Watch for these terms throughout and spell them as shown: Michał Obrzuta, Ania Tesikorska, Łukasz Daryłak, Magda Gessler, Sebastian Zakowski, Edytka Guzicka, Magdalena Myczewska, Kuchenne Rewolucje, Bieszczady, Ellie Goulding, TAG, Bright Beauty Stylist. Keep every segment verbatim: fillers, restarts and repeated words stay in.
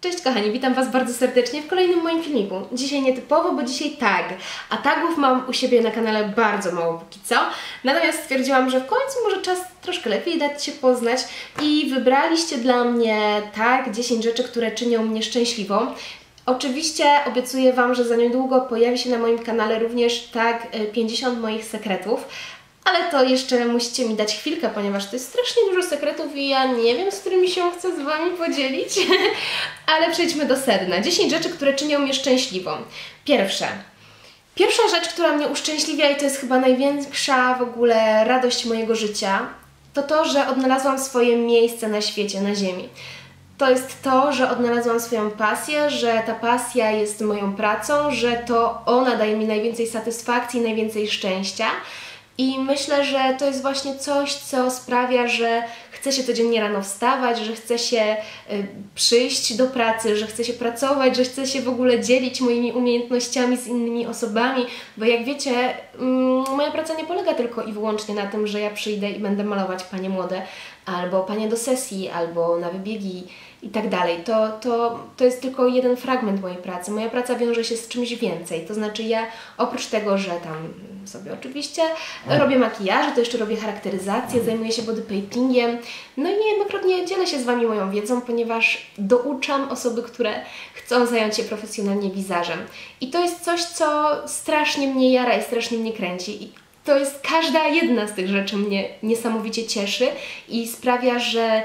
Cześć kochani, witam Was bardzo serdecznie w kolejnym moim filmiku. Dzisiaj nietypowo, bo dzisiaj tag. A tagów mam u siebie na kanale bardzo mało póki co. Natomiast stwierdziłam, że w końcu może czas troszkę lepiej dać się poznać. I wybraliście dla mnie tag dziesięć rzeczy, które czynią mnie szczęśliwą. Oczywiście obiecuję Wam, że za niedługo pojawi się na moim kanale również tag pięćdziesiąt moich sekretów. Ale to jeszcze musicie mi dać chwilkę, ponieważ to jest strasznie dużo sekretów i ja nie wiem, z którymi się chcę z Wami podzielić. Ale przejdźmy do sedna. dziesięć rzeczy, które czynią mnie szczęśliwą. Pierwsze. Pierwsza rzecz, która mnie uszczęśliwia i to jest chyba największa w ogóle radość mojego życia, to to, że odnalazłam swoje miejsce na świecie, na ziemi. To jest to, że odnalazłam swoją pasję, że ta pasja jest moją pracą, że to ona daje mi najwięcej satysfakcji, najwięcej szczęścia. I myślę, że to jest właśnie coś, co sprawia, że chce się codziennie rano wstawać, że chce się y, przyjść do pracy, że chce się pracować, że chce się w ogóle dzielić moimi umiejętnościami z innymi osobami, bo jak wiecie, mm, moja praca nie polega tylko i wyłącznie na tym, że ja przyjdę i będę malować panie młode, albo panie do sesji, albo na wybiegi i tak dalej. To, to, to jest tylko jeden fragment mojej pracy. Moja praca wiąże się z czymś więcej. To znaczy ja oprócz tego, że tam sobie oczywiście robię makijaże, to jeszcze robię charakteryzację, zajmuję się bodypaintingiem. No i niejednokrotnie dzielę się z Wami moją wiedzą, ponieważ douczam osoby, które chcą zająć się profesjonalnie wizażem. I to jest coś, co strasznie mnie jara i strasznie mnie kręci. I to jest każda jedna z tych rzeczy mnie niesamowicie cieszy i sprawia, że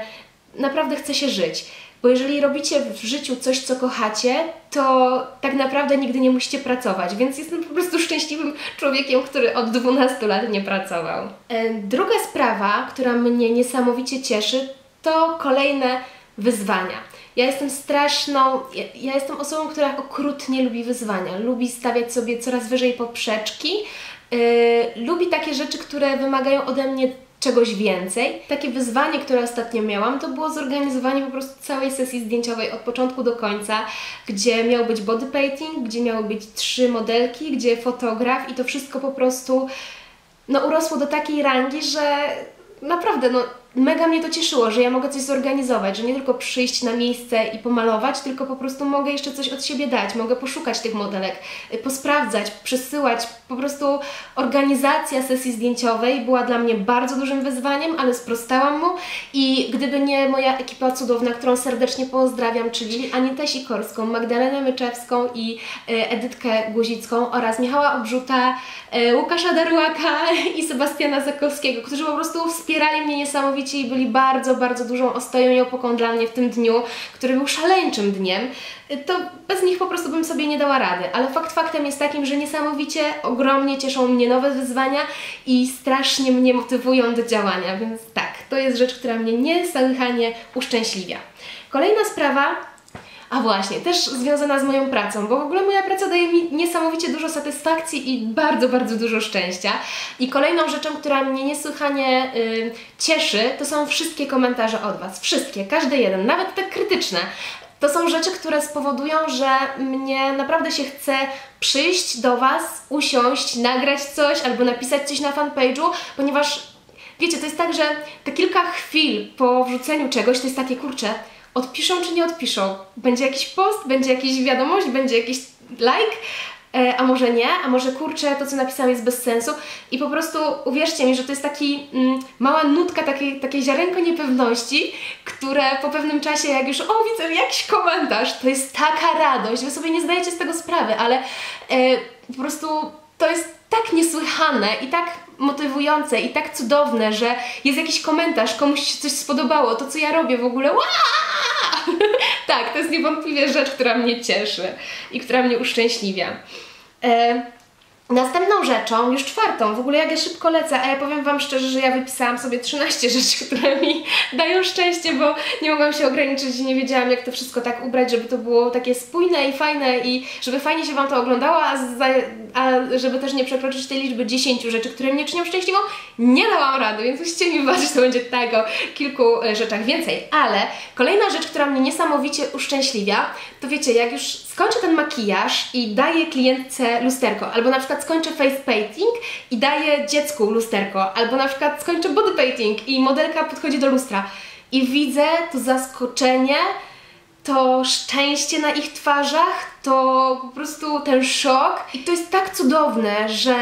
naprawdę chce się żyć. Bo jeżeli robicie w życiu coś, co kochacie, to tak naprawdę nigdy nie musicie pracować, więc jestem po prostu szczęśliwym człowiekiem, który od dwunastu lat nie pracował. Druga sprawa, która mnie niesamowicie cieszy, to kolejne wyzwania. Ja jestem straszną, ja, ja jestem osobą, która okrutnie lubi wyzwania, lubi stawiać sobie coraz wyżej poprzeczki, yy, lubi takie rzeczy, które wymagają ode mnie czegoś więcej. Takie wyzwanie, które ostatnio miałam, to było zorganizowanie po prostu całej sesji zdjęciowej od początku do końca, gdzie miał być body painting, gdzie miały być trzy modelki, gdzie fotograf i to wszystko po prostu no, urosło do takiej rangi, że naprawdę no, mega mnie to cieszyło, że ja mogę coś zorganizować, że nie tylko przyjść na miejsce i pomalować, tylko po prostu mogę jeszcze coś od siebie dać, mogę poszukać tych modelek, posprawdzać, przesyłać. Po prostu organizacja sesji zdjęciowej była dla mnie bardzo dużym wyzwaniem, ale sprostałam mu i gdyby nie moja ekipa cudowna, którą serdecznie pozdrawiam, czyli Anię Tesikorską, Magdalenę Myczewską i Edytkę Guzicką oraz Michała Obrzuta, Łukasza Daryłaka i Sebastiana Zakowskiego, którzy po prostu wspierali mnie niesamowicie i byli bardzo, bardzo dużą ostoją i opoką dla mnie w tym dniu, który był szaleńczym dniem, to bez nich po prostu bym sobie nie dała rady. Ale fakt faktem jest takim, że niesamowicie, ogromnie cieszą mnie nowe wyzwania i strasznie mnie motywują do działania, więc tak, to jest rzecz, która mnie niesłychanie uszczęśliwia. Kolejna sprawa. A właśnie, też związana z moją pracą, bo w ogóle moja praca daje mi niesamowicie dużo satysfakcji i bardzo, bardzo dużo szczęścia. I kolejną rzeczą, która mnie niesłychanie yy, cieszy, to są wszystkie komentarze od Was. Wszystkie, każdy jeden, nawet te krytyczne. To są rzeczy, które spowodują, że mnie naprawdę się chce przyjść do Was, usiąść, nagrać coś albo napisać coś na fanpage'u, ponieważ wiecie, to jest tak, że te kilka chwil po wrzuceniu czegoś to jest takie, kurczę, odpiszą czy nie odpiszą? Będzie jakiś post, będzie jakaś wiadomość, będzie jakiś like, e, a może nie, a może kurczę, to co napisałam jest bez sensu i po prostu uwierzcie mi, że to jest taki mm, mała nutka, takie, takie ziarenko niepewności, które po pewnym czasie jak już, o widzę jakiś komentarz, to jest taka radość, Wy sobie nie zdajecie z tego sprawy, ale e, po prostu to jest tak niesłychane i tak motywujące i tak cudowne, że jest jakiś komentarz, komuś się coś spodobało, to co ja robię w ogóle, tak, to jest niewątpliwie rzecz, która mnie cieszy i która mnie uszczęśliwia. E Następną rzeczą, już czwartą, w ogóle jak ja szybko lecę, a ja powiem Wam szczerze, że ja wypisałam sobie trzynaście rzeczy, które mi dają szczęście, bo nie mogłam się ograniczyć i nie wiedziałam, jak to wszystko tak ubrać, żeby to było takie spójne i fajne i żeby fajnie się Wam to oglądało, a, za, a żeby też nie przekroczyć tej liczby dziesięciu rzeczy, które mnie czynią szczęśliwą, nie dałam rady, więc musicie mi wybaczyć, to będzie tak o kilku rzeczach więcej. Ale kolejna rzecz, która mnie niesamowicie uszczęśliwia, to wiecie, jak już skończę ten makijaż i daję klientce lusterko, albo na przykład skończę face painting i daję dziecku lusterko, albo na przykład skończę body painting i modelka podchodzi do lustra i widzę to zaskoczenie to szczęście na ich twarzach, to po prostu ten szok. I to jest tak cudowne, że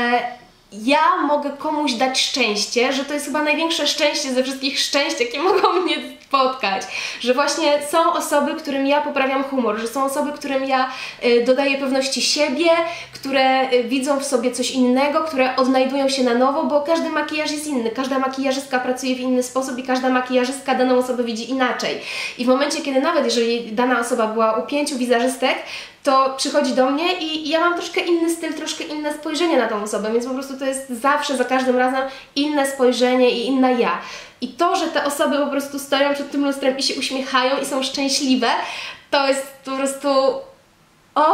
ja mogę komuś dać szczęście, że to jest chyba największe szczęście ze wszystkich szczęść, jakie mogą mnie spotkać. Że właśnie są osoby, którym ja poprawiam humor, że są osoby, którym ja y, dodaję pewności siebie, które y, widzą w sobie coś innego, które odnajdują się na nowo, bo każdy makijaż jest inny, każda makijażystka pracuje w inny sposób i każda makijażystka daną osobę widzi inaczej. I w momencie, kiedy nawet jeżeli dana osoba była u pięciu wizerzystek, to przychodzi do mnie i ja mam troszkę inny styl, troszkę inne spojrzenie na tą osobę, więc po prostu to jest zawsze, za każdym razem inne spojrzenie i inna ja. I to, że te osoby po prostu stoją przed tym lustrem i się uśmiechają i są szczęśliwe, to jest po prostu... O,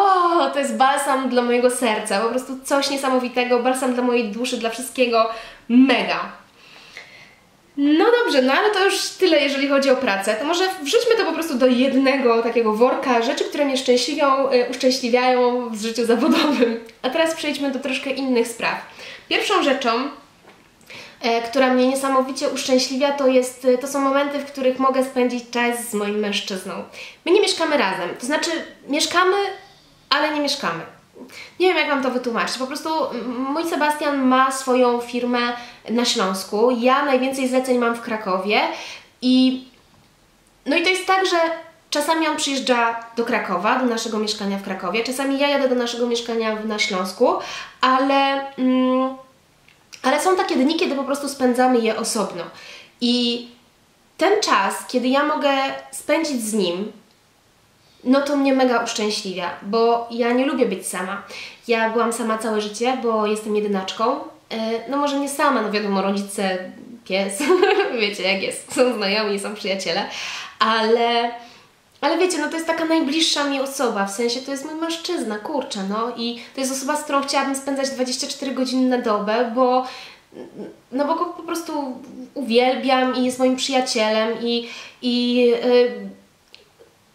to jest balsam dla mojego serca, po prostu coś niesamowitego, balsam dla mojej duszy, dla wszystkiego, mega. No dobrze, no ale to już tyle, jeżeli chodzi o pracę. To może wrzućmy to po prostu do jednego takiego worka rzeczy, które mnie szczęśliwią, y, uszczęśliwiają w życiu zawodowym. A teraz przejdźmy do troszkę innych spraw. Pierwszą rzeczą, y, która mnie niesamowicie uszczęśliwia, to, jest, y, to są momenty, w których mogę spędzić czas z moim mężczyzną. My nie mieszkamy razem, to znaczy mieszkamy, ale nie mieszkamy. Nie wiem, jak Wam to wytłumaczyć. Po prostu mój Sebastian ma swoją firmę na Śląsku, ja najwięcej zleceń mam w Krakowie i no i to jest tak, że czasami on przyjeżdża do Krakowa, do naszego mieszkania w Krakowie, czasami ja jadę do naszego mieszkania na Śląsku, ale, mm, ale są takie dni, kiedy po prostu spędzamy je osobno. I ten czas, kiedy ja mogę spędzić z nim, no to mnie mega uszczęśliwia, bo ja nie lubię być sama. Ja byłam sama całe życie, bo jestem jedynaczką. No może nie sama, no wiadomo, rodzice, pies, wiecie jak jest, są znajomi, są przyjaciele, ale, ale wiecie, no to jest taka najbliższa mi osoba, w sensie to jest mój mężczyzna, kurczę, no i to jest osoba, z którą chciałabym spędzać dwadzieścia cztery godziny na dobę, bo no bo go po prostu uwielbiam i jest moim przyjacielem i... i yy,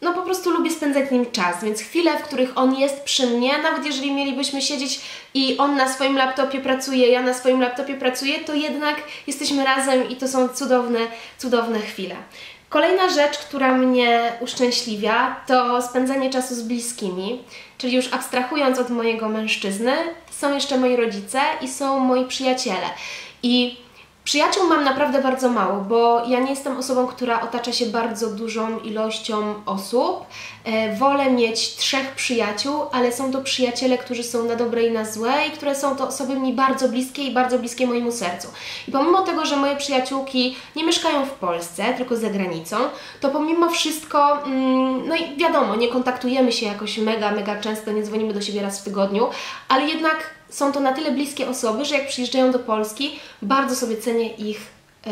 no po prostu lubię spędzać z nim czas, więc chwile, w których on jest przy mnie, nawet jeżeli mielibyśmy siedzieć i on na swoim laptopie pracuje, ja na swoim laptopie pracuję, to jednak jesteśmy razem i to są cudowne, cudowne chwile. Kolejna rzecz, która mnie uszczęśliwia, to spędzanie czasu z bliskimi, czyli już abstrahując od mojego mężczyzny, są jeszcze moi rodzice i są moi przyjaciele. I przyjaciół mam naprawdę bardzo mało, bo ja nie jestem osobą, która otacza się bardzo dużą ilością osób. E, wolę mieć trzech przyjaciół, ale są to przyjaciele, którzy są na dobre i na złe i które są to osoby mi bardzo bliskie i bardzo bliskie mojemu sercu. I pomimo tego, że moje przyjaciółki nie mieszkają w Polsce, tylko za granicą, to pomimo wszystko, mm, no i wiadomo, nie kontaktujemy się jakoś mega, mega często, nie dzwonimy do siebie raz w tygodniu, ale jednak są to na tyle bliskie osoby, że jak przyjeżdżają do Polski, bardzo sobie cenię ich, e,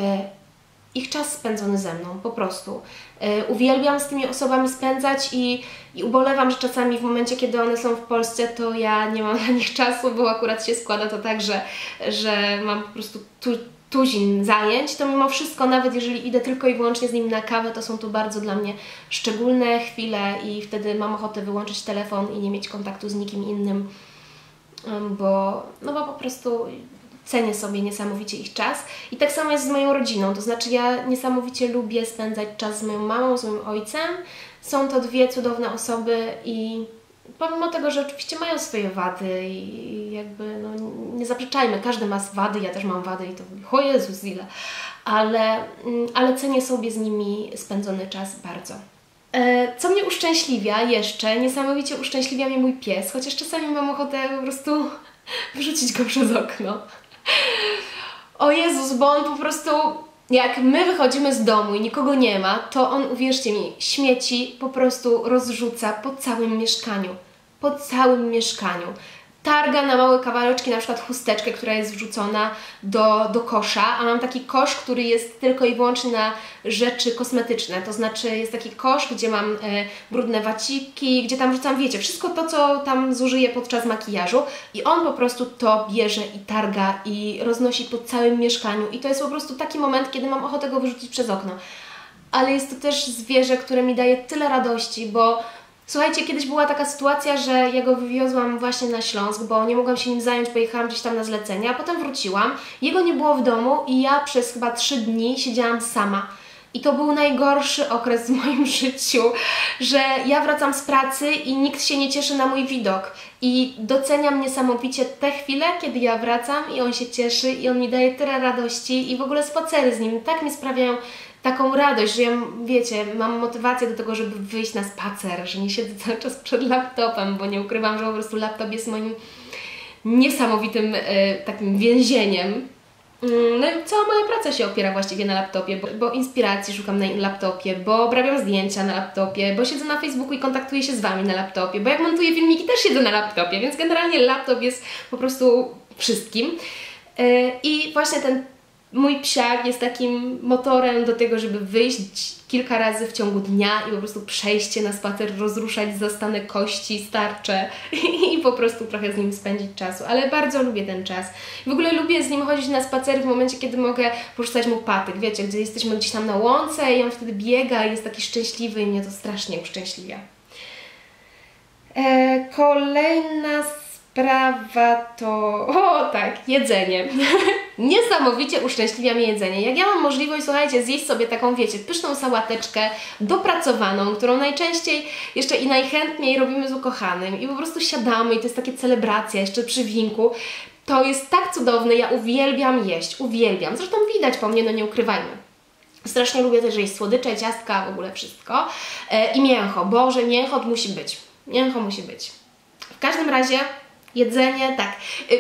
ich czas spędzony ze mną, po prostu. E, uwielbiam z tymi osobami spędzać i, i ubolewam, że czasami w momencie, kiedy one są w Polsce, to ja nie mam dla nich czasu, bo akurat się składa to tak, że, że mam po prostu tu, tuzin zajęć, to mimo wszystko, nawet jeżeli idę tylko i wyłącznie z nim na kawę, to są to bardzo dla mnie szczególne chwile i wtedy mam ochotę wyłączyć telefon i nie mieć kontaktu z nikim innym. Bo, no bo po prostu cenię sobie niesamowicie ich czas i tak samo jest z moją rodziną, to znaczy ja niesamowicie lubię spędzać czas z moją mamą, z moim ojcem, są to dwie cudowne osoby i pomimo tego, że oczywiście mają swoje wady i jakby no nie zaprzeczajmy, każdy ma wady, ja też mam wady i to o Jezus ile, ale, ale cenię sobie z nimi spędzony czas bardzo. Co mnie uszczęśliwia jeszcze, niesamowicie uszczęśliwia mnie mój pies, chociaż czasami mam ochotę po prostu wyrzucić go przez okno. O Jezus, bo on po prostu, jak my wychodzimy z domu i nikogo nie ma, to on, uwierzcie mi, śmieci po prostu rozrzuca po całym mieszkaniu. Po całym mieszkaniu. Targa na małe kawałeczki, na przykład chusteczkę, która jest wrzucona do, do kosza, a mam taki kosz, który jest tylko i wyłącznie na rzeczy kosmetyczne, to znaczy jest taki kosz, gdzie mam e, brudne waciki, gdzie tam wrzucam, wiecie, wszystko to, co tam zużyję podczas makijażu i on po prostu to bierze i targa i roznosi po całym mieszkaniu i to jest po prostu taki moment, kiedy mam ochotę go wyrzucić przez okno, ale jest to też zwierzę, które mi daje tyle radości, bo słuchajcie, kiedyś była taka sytuacja, że ja go wywiozłam właśnie na Śląsk, bo nie mogłam się nim zająć, pojechałam gdzieś tam na zlecenia, a potem wróciłam, jego nie było w domu i ja przez chyba trzy dni siedziałam sama I to był najgorszy okres w moim życiu, że ja wracam z pracy i nikt się nie cieszy na mój widok. I doceniam niesamowicie te chwile, kiedy ja wracam i on się cieszy i on mi daje tyle radości i w ogóle spacery z nim tak mi sprawiają taką radość, że ja, wiecie, mam motywację do tego, żeby wyjść na spacer, że nie siedzę cały czas przed laptopem, bo nie ukrywam, że po prostu laptop jest moim niesamowitym e, takim więzieniem. No i cała moja praca się opiera właściwie na laptopie, bo, bo inspiracji szukam na laptopie, bo obrabiam zdjęcia na laptopie, bo siedzę na Facebooku i kontaktuję się z Wami na laptopie, bo jak montuję filmiki też siedzę na laptopie, więc generalnie laptop jest po prostu wszystkim. Yy, I właśnie ten mój psiak jest takim motorem do tego, żeby wyjść kilka razy w ciągu dnia i po prostu przejść się na spacer, rozruszać zastane kości, starcze i, i po prostu trochę z nim spędzić czasu. Ale bardzo lubię ten czas. W ogóle lubię z nim chodzić na spacery w momencie, kiedy mogę porzucać mu patyk. Wiecie, gdzie jesteśmy gdzieś tam na łące i on wtedy biega i jest taki szczęśliwy i mnie to strasznie uszczęśliwia. Eee, kolejna sprawa to... O tak, jedzenie. Niesamowicie uszczęśliwia mnie jedzenie. Jak ja mam możliwość, słuchajcie, zjeść sobie taką, wiecie, pyszną sałateczkę dopracowaną, którą najczęściej jeszcze i najchętniej robimy z ukochanym i po prostu siadamy i to jest takie celebracja jeszcze przy winku, to jest tak cudowne, ja uwielbiam jeść, uwielbiam. Zresztą widać po mnie, no nie ukrywajmy. Strasznie lubię też jeść słodycze, ciastka, w ogóle wszystko. E, I mięcho, Boże, mięcho musi być. Mięcho musi być. W każdym razie... Jedzenie, tak.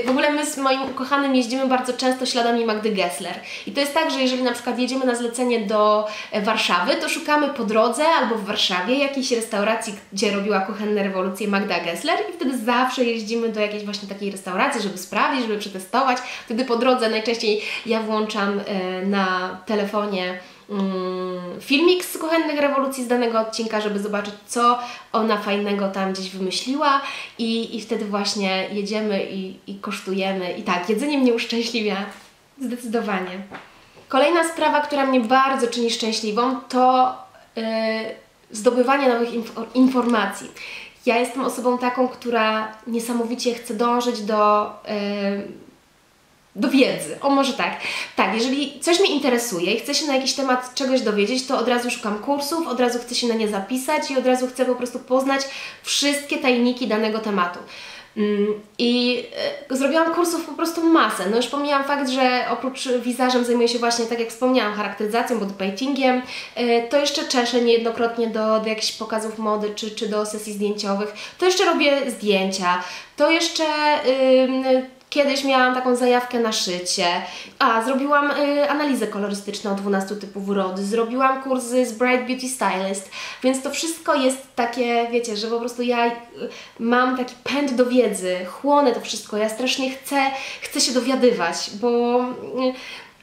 W ogóle my z moim ukochanym jeździmy bardzo często śladami Magdy Gessler. I to jest tak, że jeżeli na przykład jedziemy na zlecenie do Warszawy, to szukamy po drodze albo w Warszawie jakiejś restauracji, gdzie robiła Kuchenne Rewolucje Magda Gessler i wtedy zawsze jeździmy do jakiejś właśnie takiej restauracji, żeby sprawdzić, żeby przetestować. Wtedy po drodze najczęściej ja włączam na telefonie filmik z Kuchennych Rewolucji z danego odcinka, żeby zobaczyć, co ona fajnego tam gdzieś wymyśliła i, i wtedy właśnie jedziemy i, i kosztujemy. I tak, jedzenie mnie uszczęśliwia, zdecydowanie. Kolejna sprawa, która mnie bardzo czyni szczęśliwą, to yy, zdobywanie nowych inf informacji. Ja jestem osobą taką, która niesamowicie chce dążyć do... Yy, do wiedzy, o może tak. Tak, jeżeli coś mnie interesuje i chcę się na jakiś temat czegoś dowiedzieć, to od razu szukam kursów, od razu chcę się na nie zapisać i od razu chcę po prostu poznać wszystkie tajniki danego tematu. I zrobiłam kursów po prostu masę. No już pomijam fakt, że oprócz wizażem zajmuję się właśnie, tak jak wspomniałam, charakteryzacją, bodypaintingiem, to jeszcze czeszę niejednokrotnie do, do jakichś pokazów mody czy, czy do sesji zdjęciowych. To jeszcze robię zdjęcia, to jeszcze... Yy, Kiedyś miałam taką zajawkę na szycie, a zrobiłam y, analizę kolorystyczną dwunastu typów urody, zrobiłam kursy z Bright Beauty Stylist, więc to wszystko jest takie, wiecie, że po prostu ja y, mam taki pęd do wiedzy, chłonę to wszystko, ja strasznie chcę, chcę się dowiadywać, bo... Y,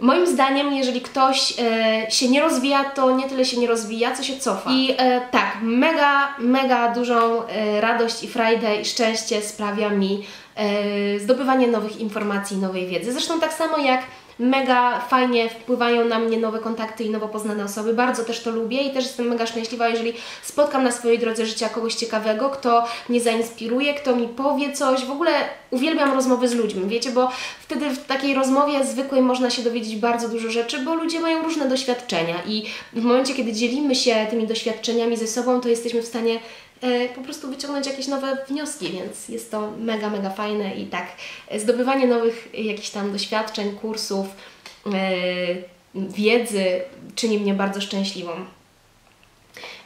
Moim zdaniem, jeżeli ktoś e, się nie rozwija, to nie tyle się nie rozwija, co się cofa. I e, tak, mega, mega dużą e, radość i frajdę i szczęście sprawia mi e, zdobywanie nowych informacji i nowej wiedzy. Zresztą tak samo jak mega fajnie wpływają na mnie nowe kontakty i nowo poznane osoby. Bardzo też to lubię i też jestem mega szczęśliwa, jeżeli spotkam na swojej drodze życia kogoś ciekawego, kto mnie zainspiruje, kto mi powie coś. W ogóle uwielbiam rozmowy z ludźmi, wiecie, bo wtedy w takiej rozmowie zwykłej można się dowiedzieć bardzo dużo rzeczy, bo ludzie mają różne doświadczenia i w momencie, kiedy dzielimy się tymi doświadczeniami ze sobą, to jesteśmy w stanie e, po prostu wyciągnąć jakieś nowe wnioski, więc jest to mega, mega fajne i tak, zdobywanie nowych jakichś tam doświadczeń, kursów, wiedzy czyni mnie bardzo szczęśliwą.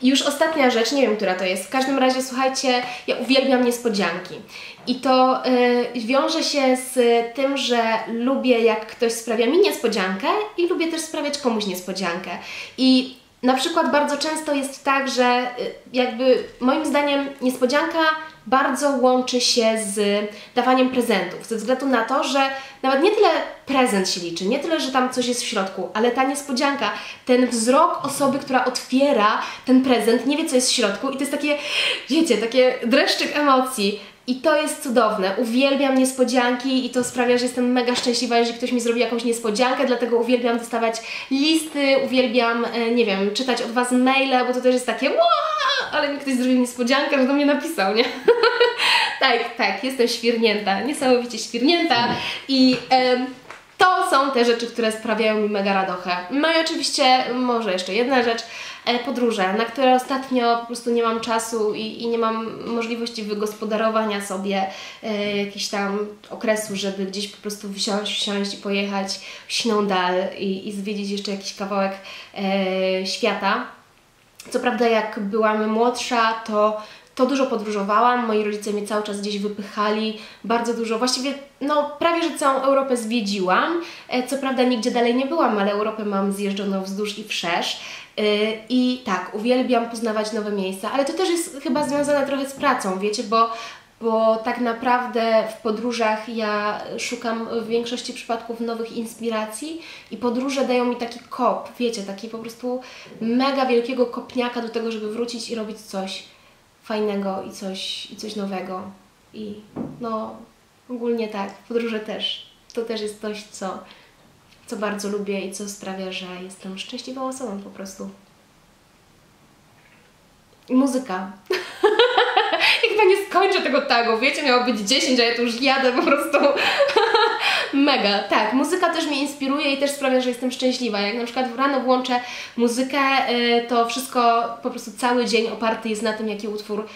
I już ostatnia rzecz, nie wiem, która to jest. W każdym razie, słuchajcie, ja uwielbiam niespodzianki. I to y, wiąże się z tym, że lubię, jak ktoś sprawia mi niespodziankę i lubię też sprawiać komuś niespodziankę. I na przykład bardzo często jest tak, że y, jakby moim zdaniem niespodzianka bardzo łączy się z dawaniem prezentów, ze względu na to, że nawet nie tyle prezent się liczy, nie tyle, że tam coś jest w środku, ale ta niespodzianka, ten wzrok osoby, która otwiera ten prezent, nie wie, co jest w środku i to jest takie, wiecie, takie dreszczyk emocji i to jest cudowne. Uwielbiam niespodzianki i to sprawia, że jestem mega szczęśliwa, jeżeli ktoś mi zrobi jakąś niespodziankę, dlatego uwielbiam dostawać listy, uwielbiam, nie wiem, czytać od Was maile, bo to też jest takie wow, ale mi ktoś zrobił niespodziankę, no to mnie napisał, nie? Tak, tak, jestem świrnięta, niesamowicie świrnięta i... Em, To są te rzeczy, które sprawiają mi mega radochę. No i oczywiście może jeszcze jedna rzecz, podróże, na które ostatnio po prostu nie mam czasu i, i nie mam możliwości wygospodarowania sobie e, jakichś tam okresu, żeby gdzieś po prostu wsiąść, wsiąść i pojechać w Śnądal i, i zwiedzić jeszcze jakiś kawałek e, świata. Co prawda jak byłam młodsza, to To dużo podróżowałam, moi rodzice mnie cały czas gdzieś wypychali, bardzo dużo, właściwie no prawie, że całą Europę zwiedziłam, co prawda nigdzie dalej nie byłam, ale Europę mam zjeżdżoną wzdłuż i wszerz i tak, uwielbiam poznawać nowe miejsca, ale to też jest chyba związane trochę z pracą, wiecie, bo bo tak naprawdę w podróżach ja szukam w większości przypadków nowych inspiracji i podróże dają mi taki kop, wiecie, taki po prostu mega wielkiego kopniaka do tego, żeby wrócić i robić coś fajnego i coś, i coś nowego. I no ogólnie tak, podróże też. To też jest coś, co, co bardzo lubię i co sprawia, że jestem szczęśliwą osobą po prostu. I muzyka. Ja chyba nie skończę tego tagu, wiecie, miało być dziesięć, a ja tu już jadę po prostu. Mega, tak. Muzyka też mnie inspiruje i też sprawia, że jestem szczęśliwa. Jak na przykład w rano włączę muzykę, to wszystko, po prostu cały dzień oparty jest na tym, jaki utwór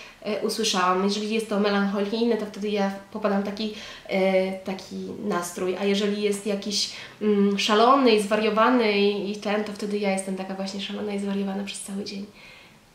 usłyszałam. Jeżeli jest to melancholijne, to wtedy ja popadam w taki, taki nastrój, a jeżeli jest jakiś szalony i zwariowany i ten, to wtedy ja jestem taka właśnie szalona i zwariowana przez cały dzień.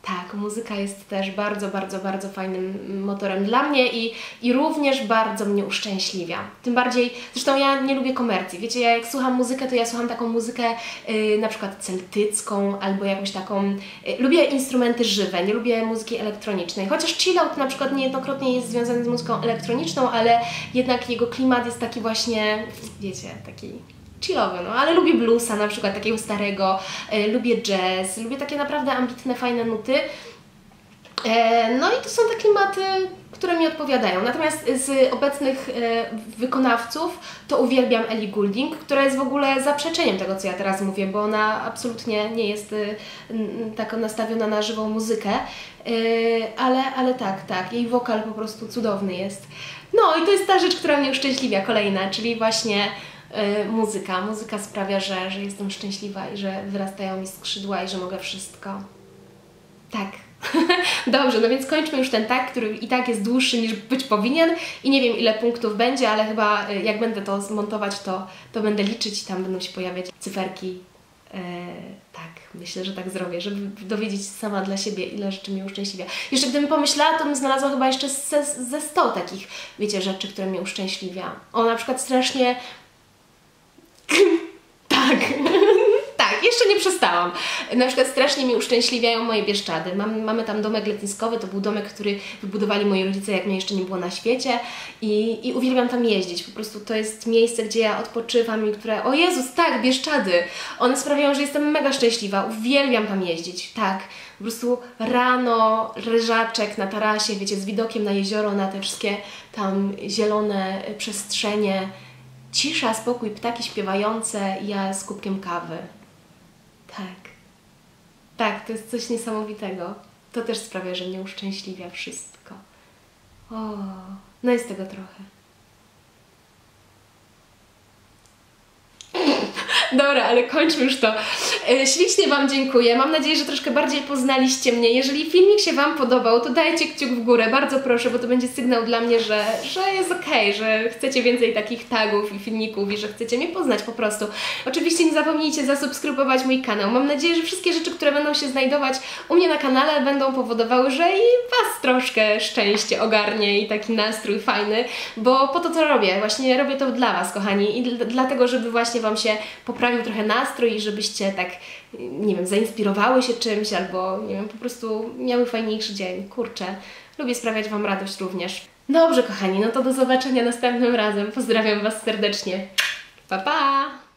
Tak, muzyka jest też bardzo, bardzo, bardzo fajnym motorem dla mnie i, i również bardzo mnie uszczęśliwia. Tym bardziej, zresztą ja nie lubię komercji, wiecie, ja jak słucham muzykę, to ja słucham taką muzykę yy, na przykład celtycką albo jakąś taką... Yy, lubię instrumenty żywe, nie lubię muzyki elektronicznej, chociaż chillout na przykład niejednokrotnie jest związany z muzyką elektroniczną, ale jednak jego klimat jest taki właśnie, wiecie, taki... chillowy, no, ale lubię bluesa na przykład, takiego starego, e, lubię jazz, lubię takie naprawdę ambitne, fajne nuty. E, no i to są te klimaty, które mi odpowiadają. Natomiast z obecnych e, wykonawców to uwielbiam Ellie Goulding, która jest w ogóle zaprzeczeniem tego, co ja teraz mówię, bo ona absolutnie nie jest e, tak nastawiona na żywą muzykę, e, ale, ale tak, tak, jej wokal po prostu cudowny jest. No i to jest ta rzecz, która mnie uszczęśliwia, kolejna, czyli właśnie Yy, muzyka. Muzyka sprawia, że, że jestem szczęśliwa i że wyrastają mi skrzydła i że mogę wszystko. Tak. Dobrze, no więc kończmy już ten tak, który i tak jest dłuższy niż być powinien i nie wiem, ile punktów będzie, ale chyba yy, jak będę to zmontować, to, to będę liczyć i tam będą się pojawiać cyferki. Yy, tak, myślę, że tak zrobię, żeby dowiedzieć sama dla siebie, ile rzeczy mnie uszczęśliwia. Jeszcze gdybym pomyślała, to bym znalazła chyba jeszcze ze, ze sto takich, wiecie, rzeczy, które mnie uszczęśliwia. O, na przykład strasznie tak, tak, jeszcze nie przestałam. Na przykład strasznie mi uszczęśliwiają moje Bieszczady. Mam, mamy tam domek letniskowy, to był domek, który wybudowali moi rodzice, jak mnie jeszcze nie było na świecie i, i uwielbiam tam jeździć. Po prostu to jest miejsce, gdzie ja odpoczywam i które... O Jezus, tak, Bieszczady! One sprawiają, że jestem mega szczęśliwa. Uwielbiam tam jeździć, tak. Po prostu rano, leżaczek na tarasie, wiecie, z widokiem na jezioro, na te wszystkie tam zielone przestrzenie. Cisza, spokój, ptaki śpiewające, ja z kubkiem kawy. Tak. Tak, to jest coś niesamowitego. To też sprawia, że mnie uszczęśliwia wszystko. O, no jest tego trochę. Dobra, ale kończmy już to. Ślicznie Wam dziękuję. Mam nadzieję, że troszkę bardziej poznaliście mnie. Jeżeli filmik się Wam podobał, to dajcie kciuk w górę. Bardzo proszę, bo to będzie sygnał dla mnie, że, że jest okej, okay, że chcecie więcej takich tagów i filmików i że chcecie mnie poznać po prostu. Oczywiście nie zapomnijcie zasubskrybować mój kanał. Mam nadzieję, że wszystkie rzeczy, które będą się znajdować u mnie na kanale, będą powodowały, że i Was troszkę szczęście ogarnie i taki nastrój fajny, bo po to to robię. Właśnie robię to dla Was, kochani, i dlatego, żeby właśnie Wam się poprawił trochę nastrój i żebyście tak, nie wiem, zainspirowały się czymś albo, nie wiem, po prostu miały fajniejszy dzień. Kurczę, lubię sprawiać Wam radość również. Dobrze, kochani, no to do zobaczenia następnym razem. Pozdrawiam Was serdecznie. Pa, pa!